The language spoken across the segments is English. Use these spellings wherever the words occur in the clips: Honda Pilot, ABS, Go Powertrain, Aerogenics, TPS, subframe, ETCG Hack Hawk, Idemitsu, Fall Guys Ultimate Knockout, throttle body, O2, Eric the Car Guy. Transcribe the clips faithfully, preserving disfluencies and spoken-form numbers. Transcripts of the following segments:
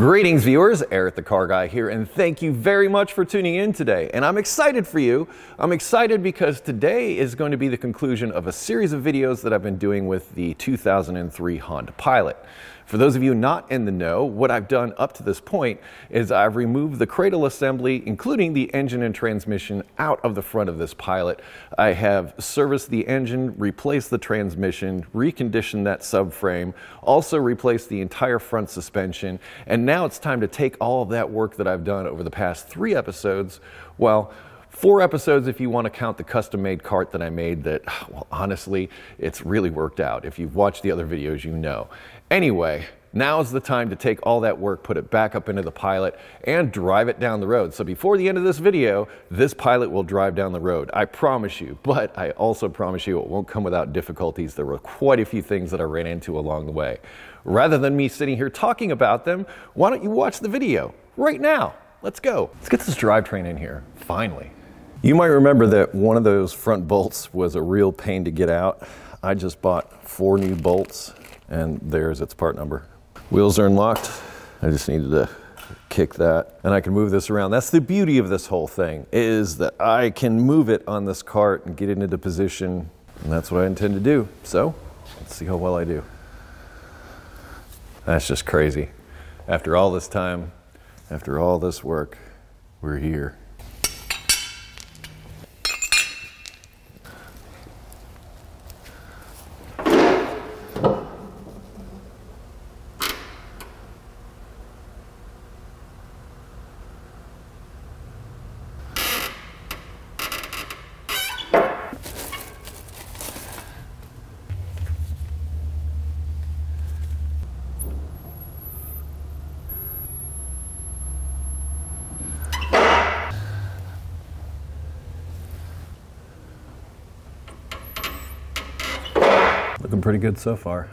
Greetings viewers, Eric the Car Guy here, and thank you very much for tuning in today. And I'm excited for you. I'm excited because today is going to be the conclusion of a series of videos that I've been doing with the two thousand three Honda Pilot. For those of you not in the know, what I've done up to this point is I've removed the cradle assembly, including the engine and transmission, out of the front of this Pilot. I have serviced the engine, replaced the transmission, reconditioned that subframe, also replaced the entire front suspension, and now it's time to take all of that work that I've done over the past three episodes, well, four episodes if you want to count the custom-made cart that I made that, well, honestly, it's really worked out. If you've watched the other videos, you know. Anyway, now's the time to take all that work, put it back up into the Pilot, and drive it down the road. So before the end of this video, this Pilot will drive down the road. I promise you, but I also promise you it won't come without difficulties. There were quite a few things that I ran into along the way. Rather than me sitting here talking about them, why don't you watch the video right now? Let's go. Let's get this drivetrain in here, finally. You might remember that one of those front bolts was a real pain to get out. I just bought four new bolts, and there's its part number. Wheels are unlocked. I just needed to kick that, and I can move this around. That's the beauty of this whole thing, is that I can move it on this cart and get it into position, and that's what I intend to do. So, let's see how well I do. That's just crazy. After all this time, after all this work, we're here. Looking pretty good so far.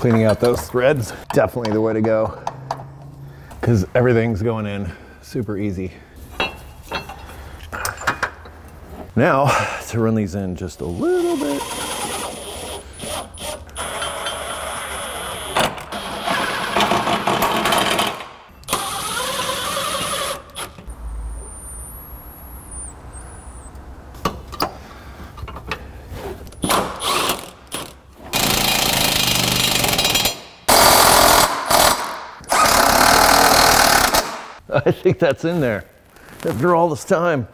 Cleaning out those threads, definitely the way to go, because everything's going in super easy. Now, to run these in just a little bit. I think that's in there after all this time.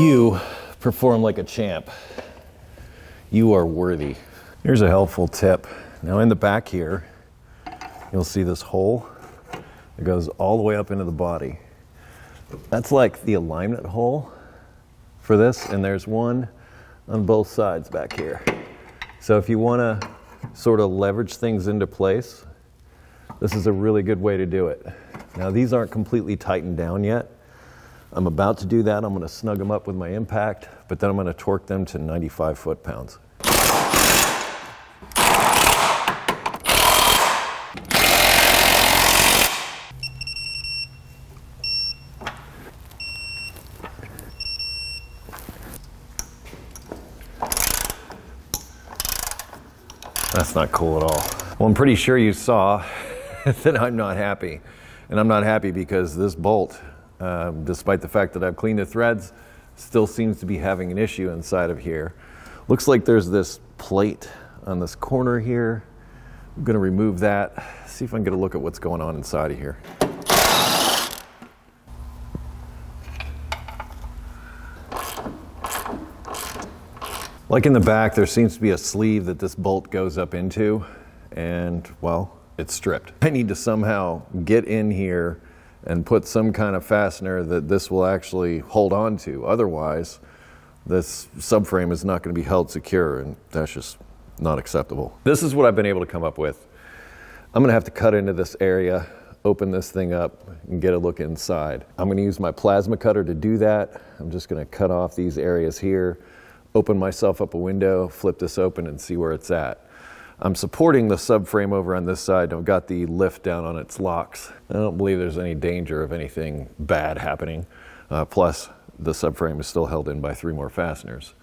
You perform like a champ. You are worthy. Here's a helpful tip. Now in the back here, you'll see this hole that goes all the way up into the body. That's like the alignment hole for this, and there's one on both sides back here. So if you want to sort of leverage things into place, this is a really good way to do it. Now these aren't completely tightened down yet. I'm about to do that. I'm gonna snug them up with my impact, but then I'm gonna torque them to ninety-five foot-pounds. That's not cool at all. Well, I'm pretty sure you saw that I'm not happy. And I'm not happy because this bolt, uh, despite the fact that I've cleaned the threads, still seems to be having an issue inside of here. Looks like there's this plate on this corner here. I'm gonna remove that, see if I can get a look at what's going on inside of here. Like in the back, there seems to be a sleeve that this bolt goes up into, and well, it's stripped. I need to somehow get in here and put some kind of fastener that this will actually hold on to. Otherwise, this subframe is not going to be held secure, and that's just not acceptable. This is what I've been able to come up with. I'm going to have to cut into this area, open this thing up, and get a look inside. I'm going to use my plasma cutter to do that. I'm just going to cut off these areas here, open myself up a window, flip this open, and see where it's at. I'm supporting the subframe over on this side. I've got the lift down on its locks. I don't believe there's any danger of anything bad happening. Uh, plus, the subframe is still held in by three more fasteners.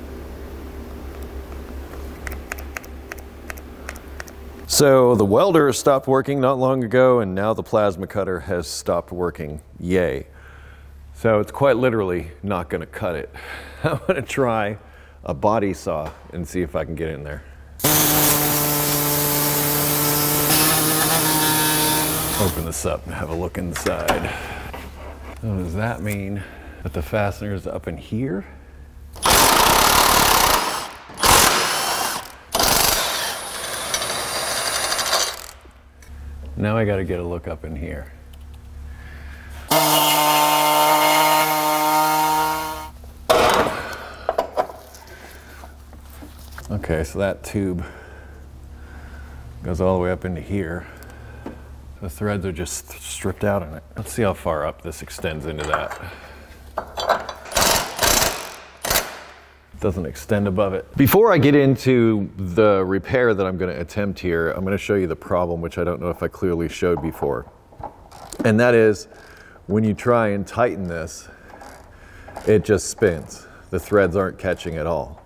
So the welder stopped working not long ago, and now the plasma cutter has stopped working. Yay. So it's quite literally not going to cut it. I'm going to try a body saw and see if I can get in there. Open this up and have a look inside. What does that mean? That the fastener is up in here? Now I gotta get a look up in here. Okay, so that tube goes all the way up into here. The threads are just stripped out in it. Let's see how far up this extends into that. Doesn't extend above it. Before I get into the repair that I'm going to attempt here, I'm going to show you the problem, which I don't know if I clearly showed before. And that is, when you try and tighten this, it just spins. The threads aren't catching at all.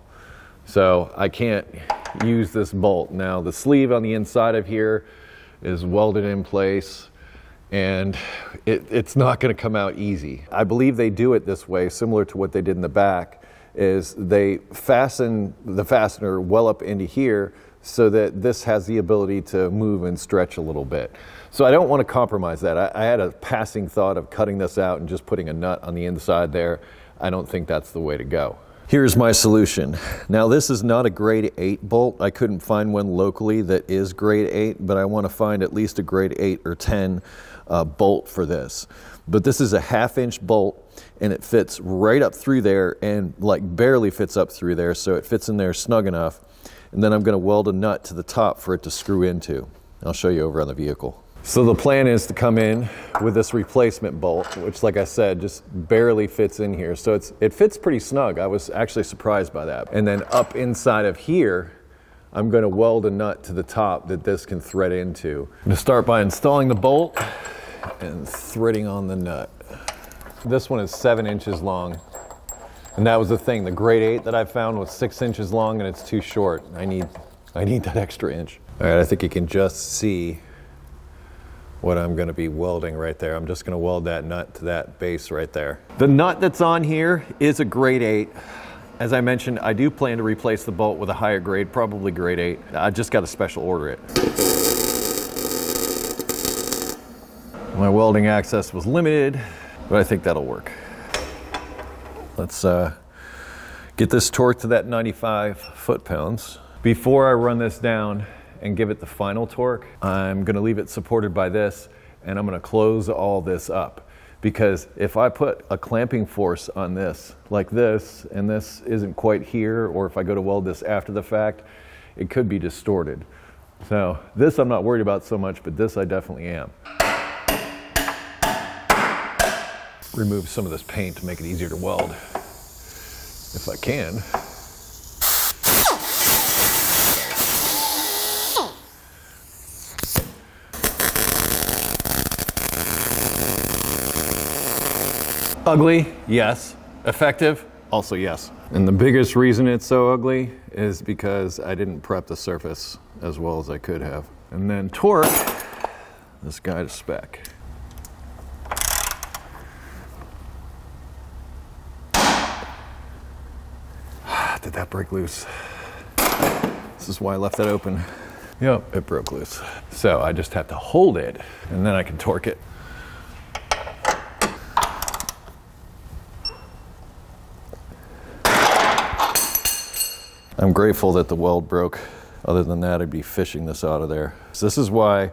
So I can't use this bolt. Now the sleeve on the inside of here is welded in place, and it, it's not going to come out easy. I believe they do it this way, similar to what they did in the back, is they fasten the fastener well up into here so that this has the ability to move and stretch a little bit. So I don't want to compromise that. I, I had a passing thought of cutting this out and just putting a nut on the inside there. I don't think that's the way to go. Here's my solution. Now this is not a grade eight bolt. I couldn't find one locally that is grade eight, but I want to find at least a grade eight or ten uh, bolt for this. But this is a half inch bolt, and it fits right up through there, and like barely fits up through there, so it fits in there snug enough. And then I'm going to weld a nut to the top for it to screw into. I'll show you over on the vehicle. So the plan is to come in with this replacement bolt, which, like I said, just barely fits in here. So it's, it fits pretty snug. I was actually surprised by that. And then up inside of here, I'm going to weld a nut to the top that this can thread into. I'm going to start by installing the bolt and threading on the nut. This one is seven inches long. And that was the thing. The grade eight that I found was six inches long, and it's too short. I need, I need that extra inch. All right, I think you can just see what I'm going to be welding right there. I'm just going to weld that nut to that base right there. The nut that's on here is a grade eight. As I mentioned, I do plan to replace the bolt with a higher grade, probably grade eight. I just got to special order it. My welding access was limited, but I think that'll work. Let's uh, get this torque to that ninety-five foot-pounds. Before I run this down and give it the final torque, I'm going to leave it supported by this, and I'm going to close all this up, because if I put a clamping force on this like this, and this isn't quite here, or if I go to weld this after the fact, it could be distorted. So this I'm not worried about so much, but this I definitely am. Remove some of this paint to make it easier to weld if I can. Ugly, yes. Effective, also yes. And the biggest reason it's so ugly is because I didn't prep the surface as well as I could have. And then torque, this guy to spec. Did that break loose? This is why I left that open. Yep, it broke loose. So I just have to hold it, and then I can torque it. I'm grateful that the weld broke. Other than that, I'd be fishing this out of there. So this is why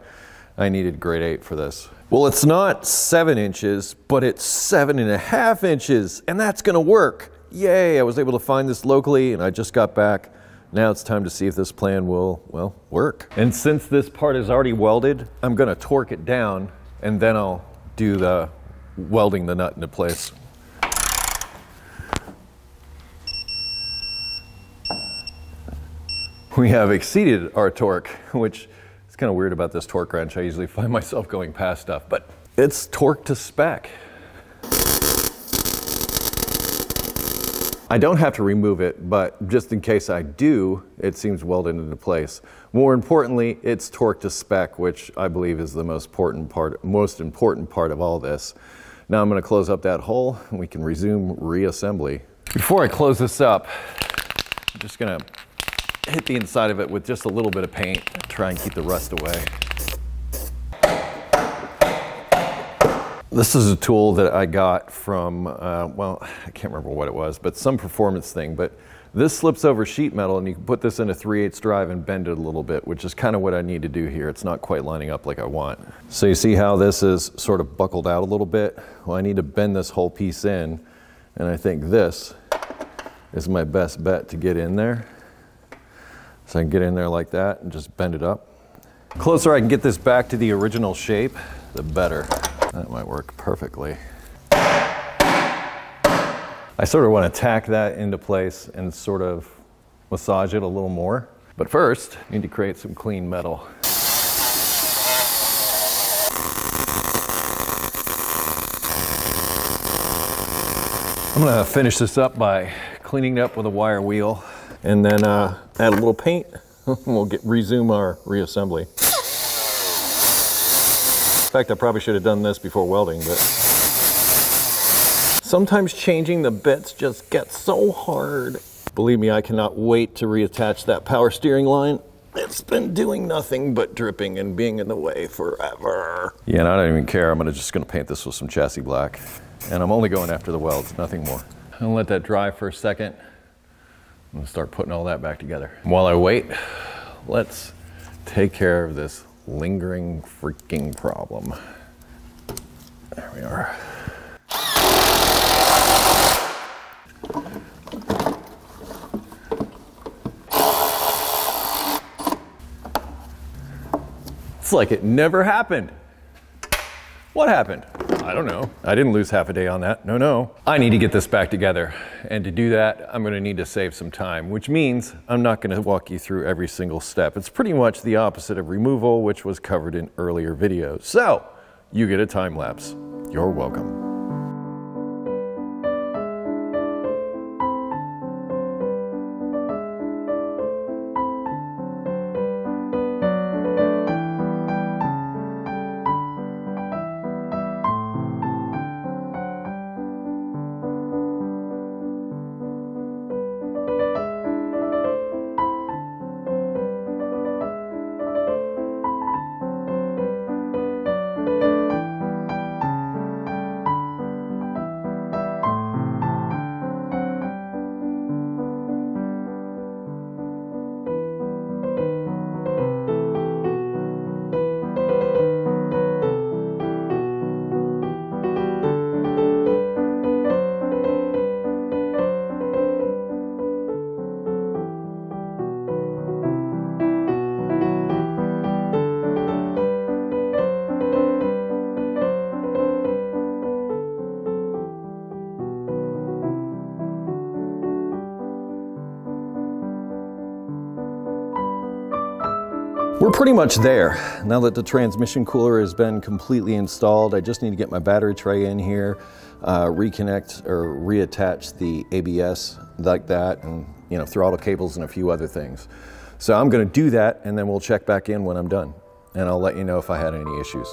I needed grade eight for this. Well, it's not seven inches, but it's seven and a half inches, and that's gonna work. Yay, I was able to find this locally and I just got back. Now it's time to see if this plan will, well, work. And since this part is already welded, I'm gonna torque it down and then I'll do the welding the nut into place. We have exceeded our torque, which is kind of weird about this torque wrench. I usually find myself going past stuff, but it's torque to spec. I don't have to remove it, but just in case I do, it seems welded into place. More importantly, it's torque to spec, which I believe is the most important part, most important part of all this. Now I'm gonna close up that hole and we can resume reassembly. Before I close this up, I'm just gonna hit the inside of it with just a little bit of paint, try and keep the rust away. This is a tool that I got from, uh, well, I can't remember what it was, but some performance thing, but this slips over sheet metal and you can put this in a three eighths drive and bend it a little bit, which is kind of what I need to do here. It's not quite lining up like I want. So you see how this is sort of buckled out a little bit? Well, I need to bend this whole piece in, and I think this is my best bet to get in there. So I can get in there like that and just bend it up. The closer I can get this back to the original shape, the better. That might work perfectly. I sort of want to tack that into place and sort of massage it a little more. But first, I need to create some clean metal. I'm gonna finish this up by cleaning it up with a wire wheel and then uh, add a little paint. We'll get, resume our reassembly. In fact, I probably should have done this before welding, but sometimes changing the bits just gets so hard. Believe me, I cannot wait to reattach that power steering line. It's been doing nothing but dripping and being in the way forever. Yeah, and I don't even care. I'm gonna just gonna paint this with some chassis black, and I'm only going after the welds, nothing more. I'm gonna let that dry for a second. I'm gonna start putting all that back together. While I wait, let's take care of this lingering freaking problem. There we are. It's like it never happened. What happened? I don't know. I didn't lose half a day on that. No, no. I need to get this back together. And to do that, I'm gonna need to save some time, which means I'm not gonna walk you through every single step. It's pretty much the opposite of removal, which was covered in earlier videos. So, you get a time lapse. You're welcome. We're pretty much there. Now that the transmission cooler has been completely installed, I just need to get my battery tray in here, uh, reconnect or reattach the A B S like that, and you know, throttle cables and a few other things. So I'm gonna do that and then we'll check back in when I'm done. And I'll let you know if I had any issues.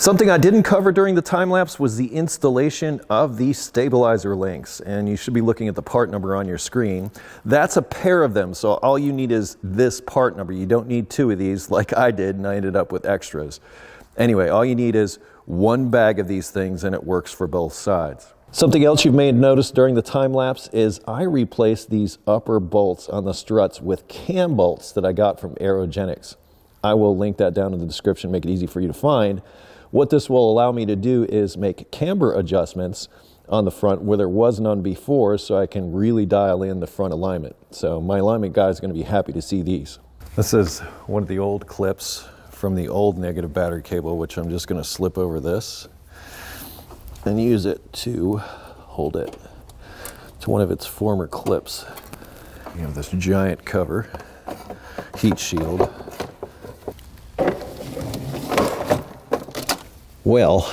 Something I didn't cover during the time lapse was the installation of these stabilizer links, and you should be looking at the part number on your screen. That's a pair of them, so all you need is this part number. You don't need two of these like I did, and I ended up with extras. Anyway, all you need is one bag of these things, and it works for both sides. Something else you may have noticed during the time lapse is I replaced these upper bolts on the struts with cam bolts that I got from Aerogenics. I will link that down in the description, make it easy for you to find. What this will allow me to do is make camber adjustments on the front where there was none before, so I can really dial in the front alignment. So my alignment guy is going to be happy to see these. This is one of the old clips from the old negative battery cable, which I'm just going to slip over this and use it to hold it to one of its former clips. You have this giant cover, heat shield. Well,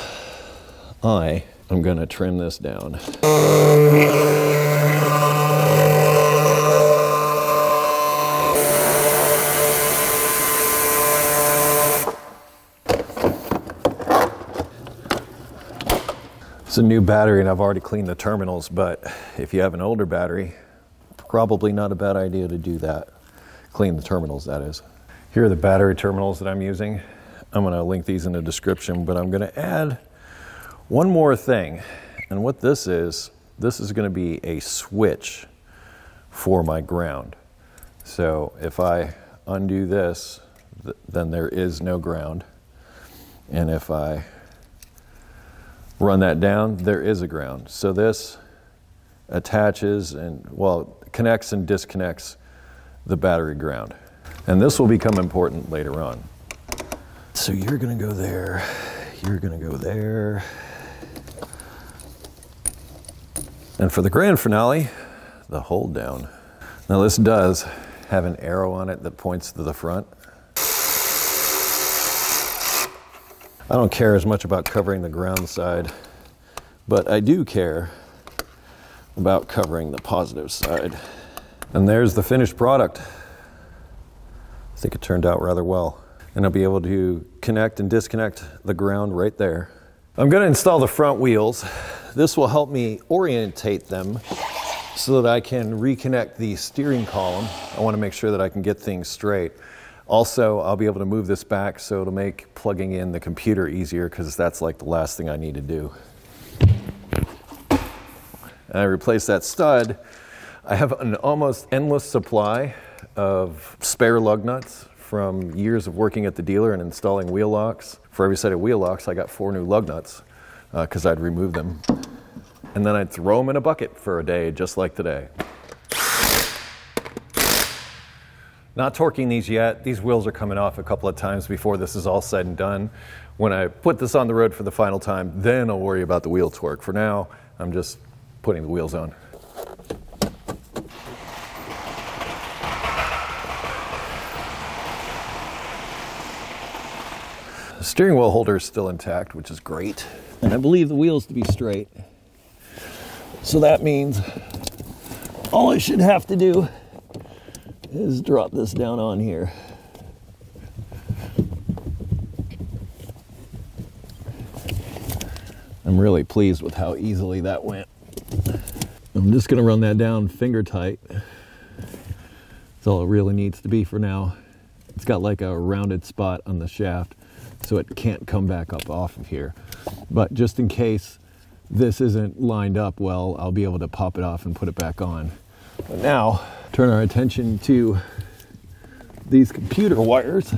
I am going to trim this down. It's a new battery and I've already cleaned the terminals, but if you have an older battery, probably not a bad idea to do that. Clean the terminals, that is. Here are the battery terminals that I'm using. I'm going to link these in the description, but I'm going to add one more thing. And what this is, this is going to be a switch for my ground. So if I undo this, th then there is no ground. And if I run that down, there is a ground. So this attaches and, well, connects and disconnects the battery ground. And this will become important later on. So you're gonna go there, you're gonna go there. And for the grand finale, the hold down. Now this does have an arrow on it that points to the front. I don't care as much about covering the ground side, but I do care about covering the positive side. And there's the finished product. I think it turned out rather well. And I'll be able to connect and disconnect the ground right there. I'm gonna install the front wheels. This will help me orientate them so that I can reconnect the steering column. I wanna make sure that I can get things straight. Also, I'll be able to move this back so it'll make plugging in the computer easier, because that's like the last thing I need to do. And I replaced that stud. I have an almost endless supply of spare lug nuts from years of working at the dealer and installing wheel locks. For every set of wheel locks, I got four new lug nuts because uh, I'd remove them. And then I'd throw them in a bucket for a day, just like today. Not torquing these yet. These wheels are coming off a couple of times before this is all said and done. When I put this on the road for the final time, then I'll worry about the wheel torque. For now, I'm just putting the wheels on. The steering wheel holder is still intact, which is great. And I believe the wheels to be straight. So that means all I should have to do is drop this down on here. I'm really pleased with how easily that went. I'm just gonna run that down finger tight. That's all it really needs to be for now. It's got like a rounded spot on the shaft, so it can't come back up off of here. But just in case this isn't lined up well, I'll be able to pop it off and put it back on. But now, turn our attention to these computer wires.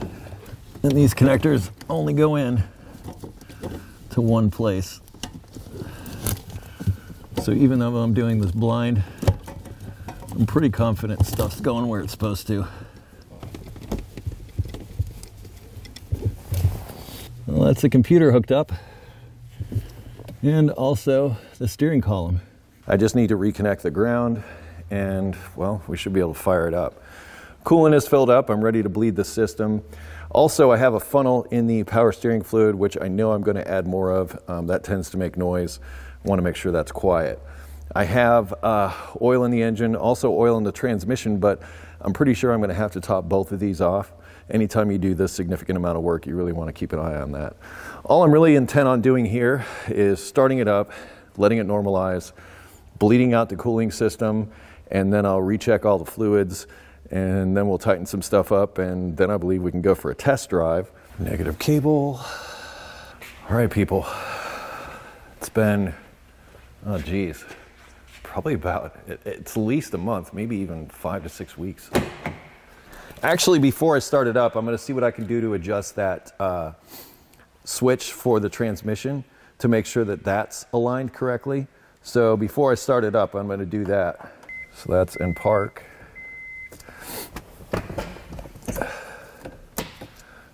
And these connectors only go in to one place. So even though I'm doing this blind, I'm pretty confident stuff's going where it's supposed to. Well, that's the computer hooked up, and also the steering column. I just need to reconnect the ground, and well, we should be able to fire it up. Coolant is filled up. I'm ready to bleed the system. Also, I have a funnel in the power steering fluid, which I know I'm going to add more of. Um, that tends to make noise. I want to make sure that's quiet. I have uh, oil in the engine, also oil in the transmission, but I'm pretty sure I'm going to have to top both of these off anytime you do this significant amount of work, you really want to keep an eye on that. All I'm really intent on doing here is starting it up, letting it normalize, bleeding out the cooling system, and then I'll recheck all the fluids, and then we'll tighten some stuff up, and then I believe we can go for a test drive. Negative cable. All right, people, it's been, oh geez, probably about, it's at least a month, maybe even five to six weeks. Actually, before I start it up, I'm gonna see what I can do to adjust that uh, switch for the transmission to make sure that that's aligned correctly. So before I start it up, I'm gonna do that. So that's in park.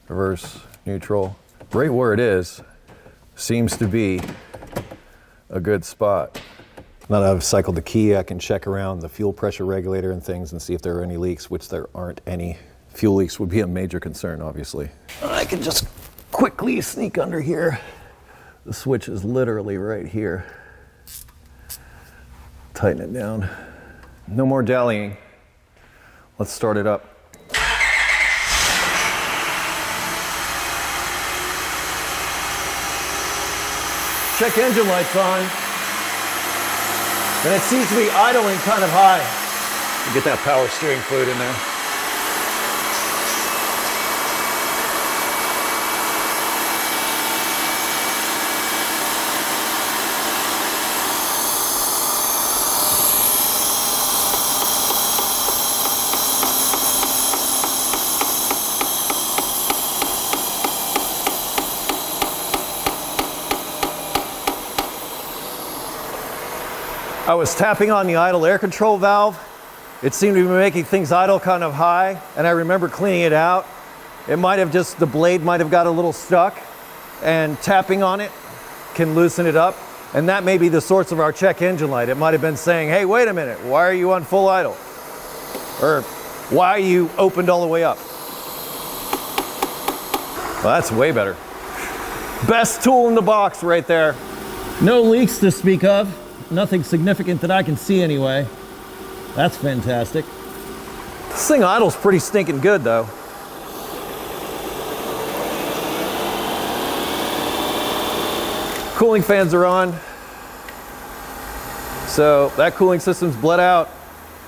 Reverse, neutral. Right where it is seems to be a good spot. Now that I've cycled the key, I can check around the fuel pressure regulator and things and see if there are any leaks, which there aren't any. Fuel leaks would be a major concern, obviously. I can just quickly sneak under here. The switch is literally right here. Tighten it down. No more dallying. Let's start it up. Check engine lights on, and it seems to be idling kind of high. You get that power steering fluid in there. I was tapping on the idle air control valve. It seemed to be making things idle kind of high, and I remember cleaning it out. It might have just, the blade might have got a little stuck, and tapping on it can loosen it up, and that may be the source of our check engine light. It might have been saying, hey, wait a minute, why are you on full idle? Or why are you opened all the way up? Well, that's way better. Best tool in the box right there. No leaks to speak of. Nothing significant that I can see anyway. That's fantastic. This thing idles pretty stinking good though. Cooling fans are on. So that cooling system's bled out.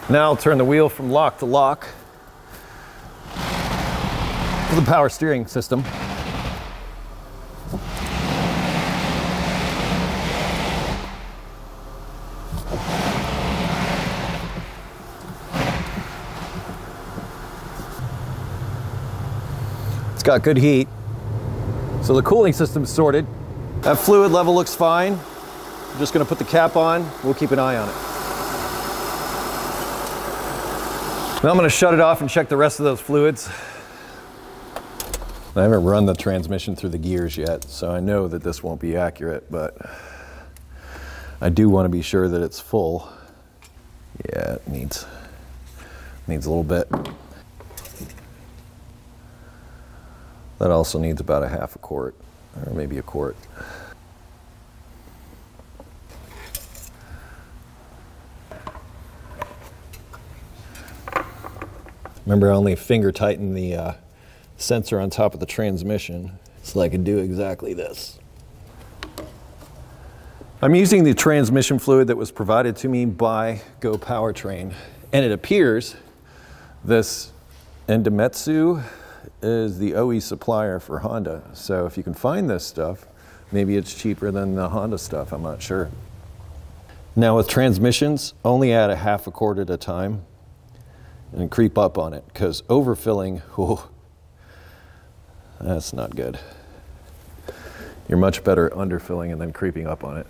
Now I'll turn the wheel from lock to lock to the power steering system. Got good heat, so the cooling system's sorted. That fluid level looks fine. I'm just gonna put the cap on. We'll keep an eye on it. Now I'm gonna shut it off and check the rest of those fluids. I haven't run the transmission through the gears yet, so I know that this won't be accurate, but I do want to be sure that it's full. Yeah, it needs needs a little bit. That also needs about a half a quart, or maybe a quart. Remember, I only finger tightened the uh, sensor on top of the transmission so I could do exactly this. I'm using the transmission fluid that was provided to me by Go Powertrain, and it appears this Idemitsu is the O E supplier for Honda. So if you can find this stuff, maybe it's cheaper than the Honda stuff, I'm not sure. Now with transmissions, only add a half a quart at a time and creep up on it, because overfilling, whew, that's not good. You're much better underfilling and then creeping up on it.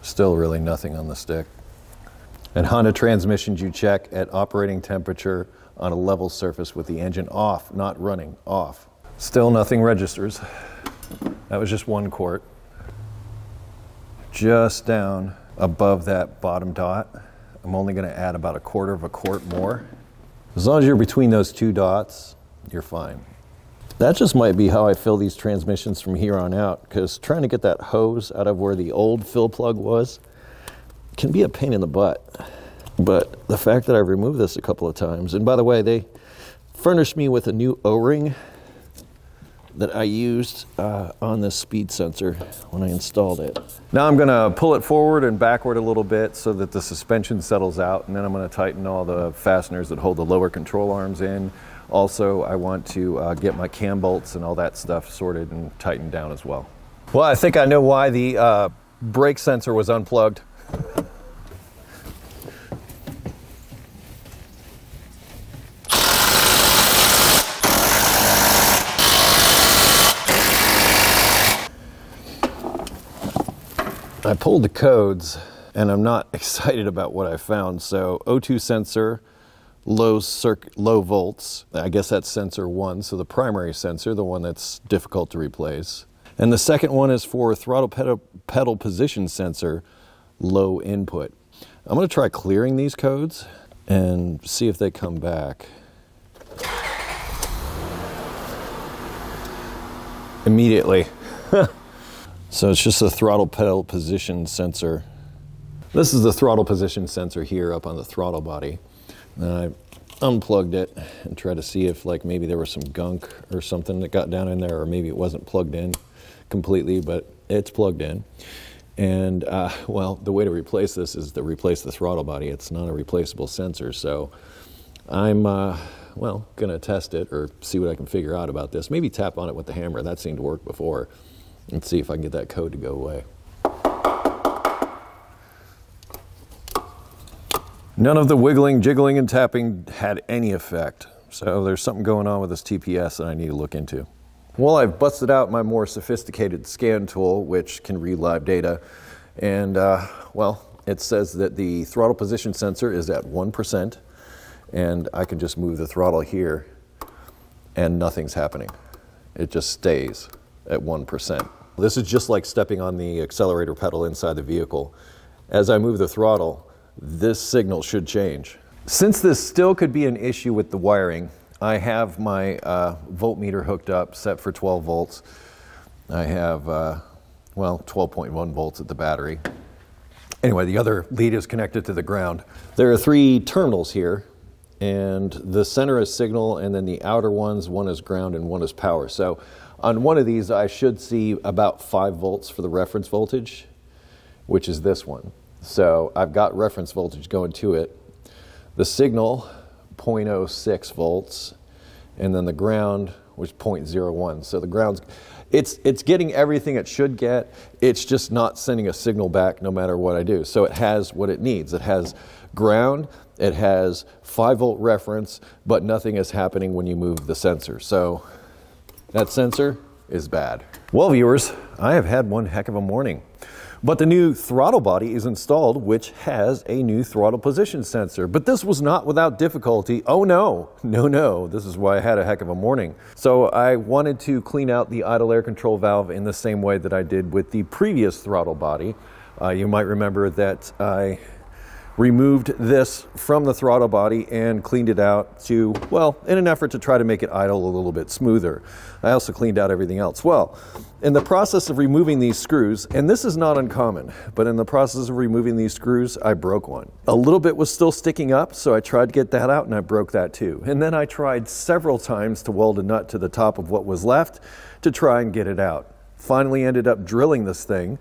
Still really nothing on the stick. And Honda transmissions you check at operating temperature on a level surface with the engine off, not running, off. Still nothing registers. That was just one quart. Just down above that bottom dot, I'm only gonna add about a quarter of a quart more. As long as you're between those two dots, you're fine. That just might be how I fill these transmissions from here on out, because trying to get that hose out of where the old fill plug was can be a pain in the butt. But the fact that I've removed this a couple of times, and by the way, they furnished me with a new O-ring that I used uh, on this speed sensor when I installed it. Now I'm gonna pull it forward and backward a little bit so that the suspension settles out, and then I'm gonna tighten all the fasteners that hold the lower control arms in. Also, I want to uh, get my cam bolts and all that stuff sorted and tightened down as well. Well, I think I know why the uh, brake sensor was unplugged. I pulled the codes and I'm not excited about what I found. So O two sensor, low circ low volts. I guess that's sensor one. So the primary sensor, the one that's difficult to replace. And the second one is for throttle pedal, pedal position sensor, low input. I'm gonna try clearing these codes and see if they come back. Immediately. So it's just a throttle pedal position sensor. This is the throttle position sensor here up on the throttle body. And I unplugged it and tried to see if like maybe there was some gunk or something that got down in there, or maybe it wasn't plugged in completely, but it's plugged in. And uh, well, the way to replace this is to replace the throttle body. It's not a replaceable sensor. So I'm, uh, well, gonna test it or see what I can figure out about this. Maybe tap on it with the hammer. That seemed to work before. And see if I can get that code to go away. None of the wiggling, jiggling, and tapping had any effect. So there's something going on with this T P S that I need to look into. Well, I've busted out my more sophisticated scan tool, which can read live data. And uh, well, it says that the throttle position sensor is at one percent. And I can just move the throttle here and nothing's happening. It just stays at one percent. This is just like stepping on the accelerator pedal inside the vehicle. As I move the throttle, this signal should change. Since this still could be an issue with the wiring, I have my uh, voltmeter hooked up, set for twelve volts. I have, uh, well, twelve point one volts at the battery. Anyway, the other lead is connected to the ground. There are three terminals here, and the center is signal, and then the outer ones, one is ground and one is power. So on one of these, I should see about five volts for the reference voltage, which is this one. So I've got reference voltage going to it. The signal, zero point zero six volts, and then the ground was zero point zero one. So the ground's, it's, it's getting everything it should get. It's just not sending a signal back no matter what I do. So it has what it needs. It has ground, it has five volt reference, but nothing is happening when you move the sensor. So that sensor is bad. Well, viewers, I have had one heck of a morning, but the new throttle body is installed, which has a new throttle position sensor, but this was not without difficulty. Oh no, no, no. This is why I had a heck of a morning. So I wanted to clean out the idle air control valve in the same way that I did with the previous throttle body. Uh, you might remember that I removed this from the throttle body and cleaned it out to, well, in an effort to try to make it idle a little bit smoother. I also cleaned out everything else. Well, in the process of removing these screws, and this is not uncommon, but in the process of removing these screws, I broke one. A little bit was still sticking up, so I tried to get that out and I broke that too. And then I tried several times to weld a nut to the top of what was left to try and get it out. Finally ended up drilling this thing.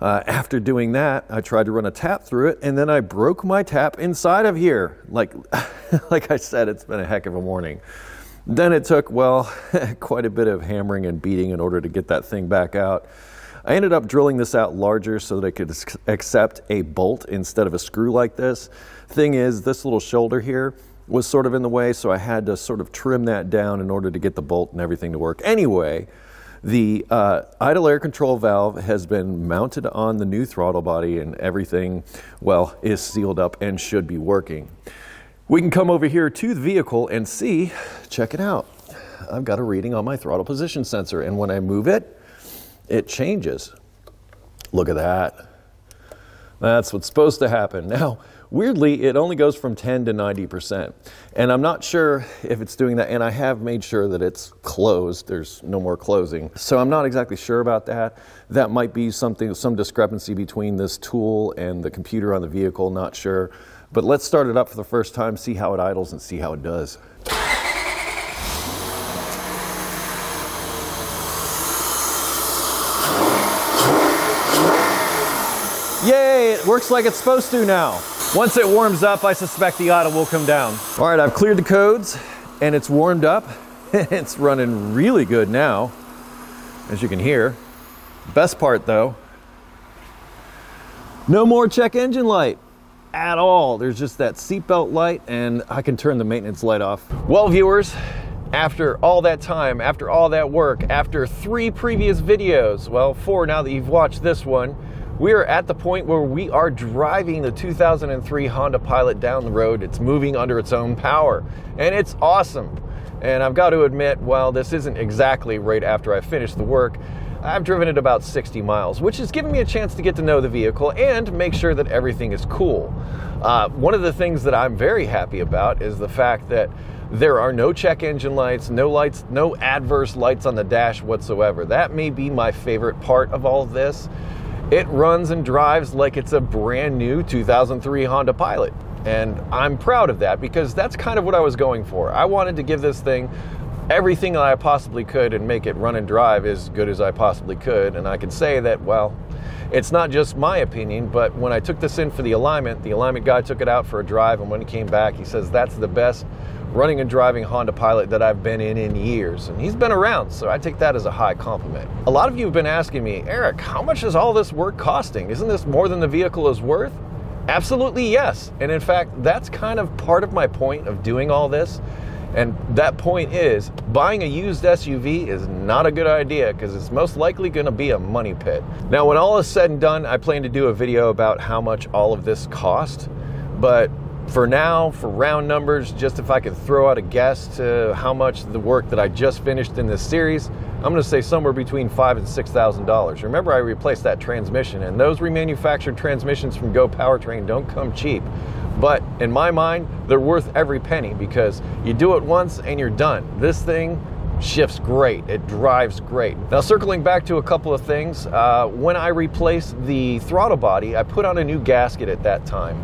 Uh, after doing that, I tried to run a tap through it, and then I broke my tap inside of here. Like, like I said, it's been a heck of a morning. Then it took, well, quite a bit of hammering and beating in order to get that thing back out. I ended up drilling this out larger so that I could accept a bolt instead of a screw like this. Thing is, this little shoulder here was sort of in the way, so I had to sort of trim that down in order to get the bolt and everything to work. Anyway, the uh, idle air control valve has been mounted on the new throttle body and everything, well, is sealed up and should be working. We can come over here to the vehicle and see, check it out. I've got a reading on my throttle position sensor, and when I move it, it changes. Look at that. That's what's supposed to happen. Now, weirdly, it only goes from ten to ninety percent. And I'm not sure if it's doing that. And I have made sure that it's closed. There's no more closing. So I'm not exactly sure about that. That might be something, some discrepancy between this tool and the computer on the vehicle, not sure. But let's start it up for the first time, see how it idles and see how it does. Yay, it works like it's supposed to now. Once it warms up, I suspect the auto will come down. All right, I've cleared the codes and it's warmed up. It's running really good now, as you can hear. Best part though, no more check engine light at all. There's just that seatbelt light, and I can turn the maintenance light off. Well, viewers, after all that time, after all that work, after three previous videos, well, four now that you've watched this one, we are at the point where we are driving the two thousand three Honda Pilot down the road. It's moving under its own power, and it's awesome. And I've got to admit, while this isn't exactly right after I finished the work, I've driven it about sixty miles, which has given me a chance to get to know the vehicle and make sure that everything is cool. Uh, one of the things that I'm very happy about is the fact that there are no check engine lights, no lights, no adverse lights on the dash whatsoever. That may be my favorite part of all this. It runs and drives like it's a brand new two thousand three Honda Pilot. And I'm proud of that, because that's kind of what I was going for. I wanted to give this thing everything I possibly could and make it run and drive as good as I possibly could. And I can say that, well, it's not just my opinion, but when I took this in for the alignment, the alignment guy took it out for a drive, and when he came back, he says, that's the best running and driving Honda Pilot that I've been in in years. And he's been around, so I take that as a high compliment. A lot of you have been asking me, Eric, how much is all this work costing? Isn't this more than the vehicle is worth? Absolutely yes. And in fact, that's kind of part of my point of doing all this. And that point is, buying a used S U V is not a good idea, because it's most likely going to be a money pit. Now, when all is said and done, I plan to do a video about how much all of this cost. But for now, for round numbers, just if I could throw out a guess to how much the work that I just finished in this series, I'm going to say somewhere between five and six thousand dollars. Remember, I replaced that transmission, and those remanufactured transmissions from Go Powertrain don't come cheap. But in my mind, they're worth every penny, because you do it once and you're done. This thing shifts great, it drives great. Now, circling back to a couple of things, uh, when I replaced the throttle body, I put on a new gasket at that time.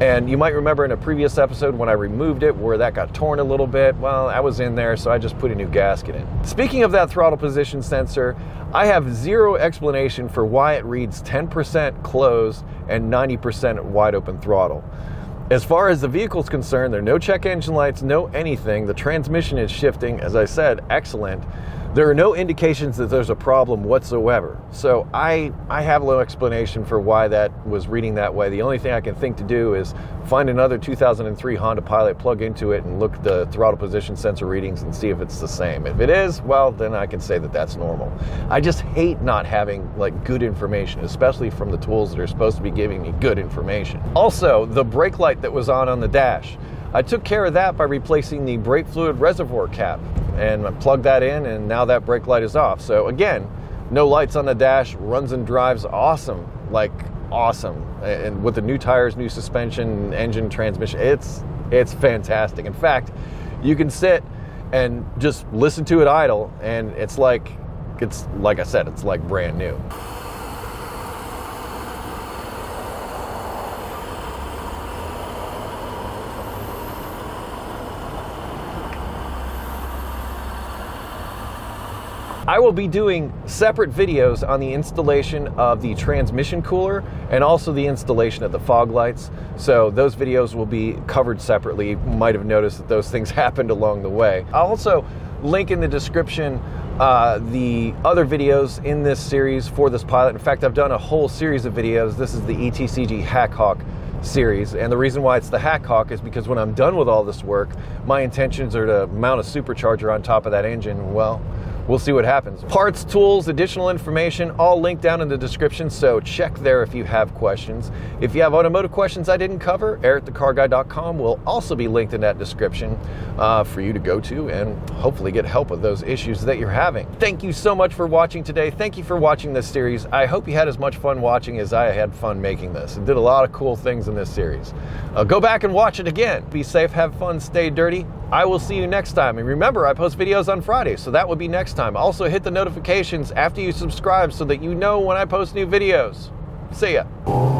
And you might remember in a previous episode when I removed it where that got torn a little bit. Well, I was in there, so I just put a new gasket in. Speaking of that throttle position sensor, I have zero explanation for why it reads ten percent closed and ninety percent wide open throttle. As far as the vehicle's concerned, there are no check engine lights, no anything. The transmission is shifting, as I said, excellent. There are no indications that there's a problem whatsoever. So I, I have no explanation for why that was reading that way. The only thing I can think to do is find another two thousand three Honda Pilot, plug into it, and look at the throttle position sensor readings and see if it's the same. If it is, well, then I can say that that's normal. I just hate not having like good information, especially from the tools that are supposed to be giving me good information. Also, the brake light that was on on the dash, I took care of that by replacing the brake fluid reservoir cap, and I plugged that in, and now that brake light is off. So again, no lights on the dash, runs and drives awesome, like awesome. And with the new tires, new suspension, engine, transmission, it's it's fantastic. In fact, you can sit and just listen to it idle, and it's like it's like I said, it's like brand new. I will be doing separate videos on the installation of the transmission cooler and also the installation of the fog lights. So those videos will be covered separately. You might have noticed that those things happened along the way. I'll also link in the description uh, the other videos in this series for this Pilot. In fact, I've done a whole series of videos. This is the E T C G Hack Hawk series, and the reason why it's the Hack Hawk is because when I'm done with all this work, my intentions are to mount a supercharger on top of that engine. Well, we'll see what happens. Parts, tools, additional information, all linked down in the description, so check there if you have questions. If you have automotive questions I didn't cover, eric the car guy dot com will also be linked in that description uh, for you to go to and hopefully get help with those issues that you're having. Thank you so much for watching today. Thank you for watching this series. I hope you had as much fun watching as I had fun making this. It did a lot of cool things in this series. Uh, go back and watch it again. Be safe, have fun, stay dirty. I will see you next time. And remember, I post videos on Friday, so that would be next time. Also, hit the notifications after you subscribe so that you know when I post new videos. See ya.